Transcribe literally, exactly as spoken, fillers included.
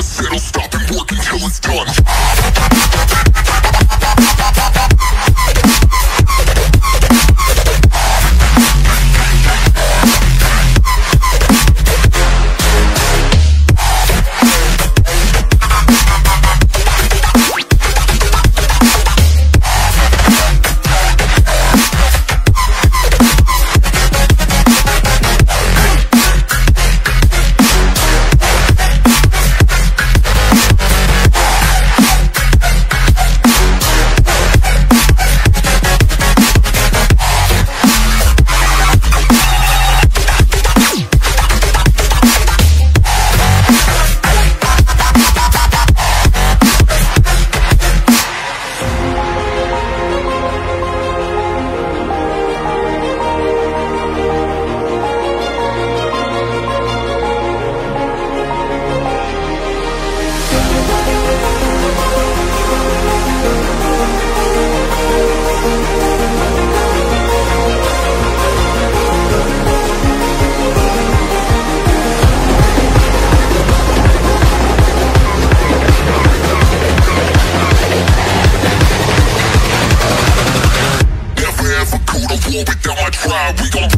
never said I'll stop and work until it's done. Without my tribe, we gon'